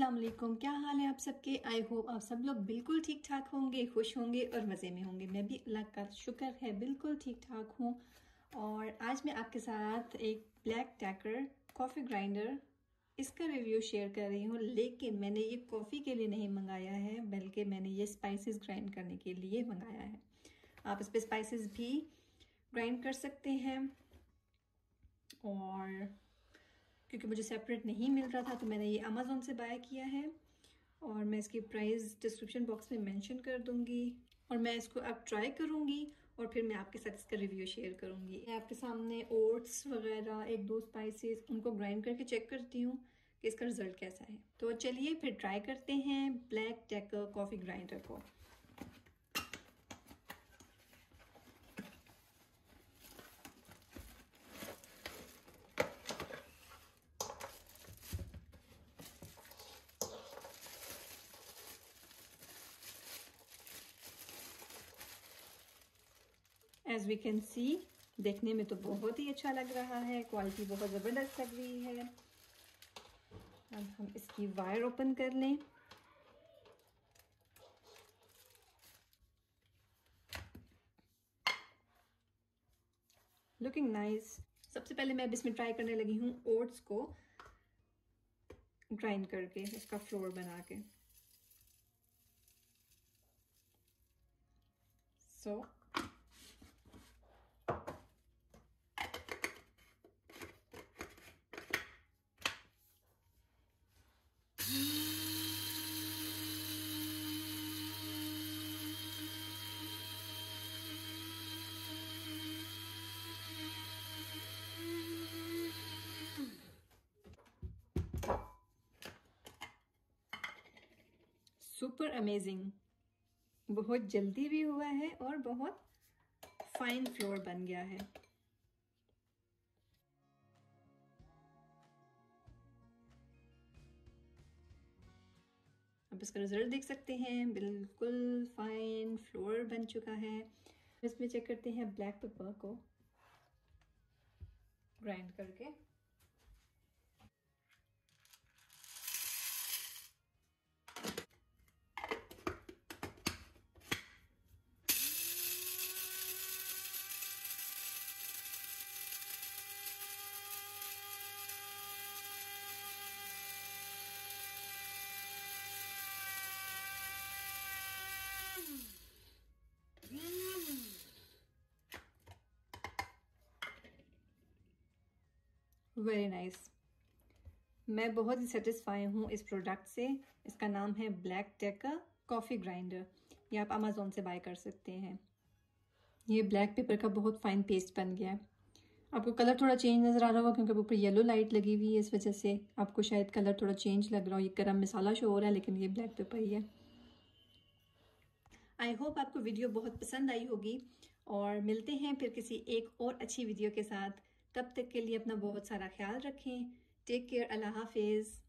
अस्सलाम वालेकुम, क्या हाल है आप सबके। आई होप आप सब लोग बिल्कुल ठीक ठाक होंगे, खुश होंगे और मज़े में होंगे। मैं भी अल्लाह का शुक्र है बिल्कुल ठीक ठाक हूँ। और आज मैं आपके साथ एक ब्लैक डेकर कॉफ़ी ग्राइंडर इसका रिव्यू शेयर कर रही हूँ, लेकिन मैंने ये कॉफ़ी के लिए नहीं मंगाया है, बल्कि मैंने ये स्पाइसेस ग्राइंड करने के लिए मंगाया है। आप इस पर स्पाइसेस भी ग्राइंड कर सकते हैं, और क्योंकि मुझे सेपरेट नहीं मिल रहा था तो मैंने ये अमेज़ॉन से बाय किया है, और मैं इसकी प्राइस डिस्क्रिप्शन बॉक्स में मेंशन कर दूंगी। और मैं इसको अब ट्राई करूंगी और फिर मैं आपके साथ इसका रिव्यू शेयर करूंगी। मैं आपके सामने ओट्स वगैरह एक दो स्पाइसेस उनको ग्राइंड करके चेक करती हूँ कि इसका रिजल्ट कैसा है। तो चलिए फिर ट्राई करते हैं ब्लैक डेकर कॉफ़ी ग्राइंडर को। एज़ वी कैन सी, देखने में तो बहुत ही अच्छा लग रहा है, क्वालिटी बहुत ज़बरदस्त लग रही है। अब हम इसकी वायर ओपन कर लें। Looking nice. सबसे पहले मैं अब इसमें ट्राई करने लगी हूँ ओट्स को ग्राइंड करके, उसका फ्लोर बना के। सो सुपर अमेजिंग, बहुत जल्दी भी हुआ है और बहुत फाइन फ्लोर बन गया है। आप इसका रिजल्ट देख सकते हैं, बिल्कुल फाइन फ्लोर बन चुका है। इसमें चेक करते हैं ब्लैक पेपर को ग्राइंड करके। वेरी नाइस मैं बहुत ही सेटिस्फाई हूँ इस प्रोडक्ट से। इसका नाम है ब्लैक डेकर कॉफ़ी ग्राइंडर। ये आप अमेज़ॉन से बाय कर सकते हैं। ये ब्लैक पेपर का बहुत फाइन पेस्ट बन गया है। आपको कलर थोड़ा चेंज नज़र आ रहा होगा क्योंकि ऊपर येलो लाइट लगी हुई है, इस वजह से आपको शायद कलर थोड़ा चेंज लग रहा हो। ये गरम मसाला शो हो रहा है, लेकिन ये ब्लैक पेपर ही है। आई होप आपको वीडियो बहुत पसंद आई होगी, और मिलते हैं फिर किसी एक और अच्छी वीडियो के साथ। तब तक के लिए अपना बहुत सारा ख्याल रखें। टेक केयर, अल्लाह हाफिज़।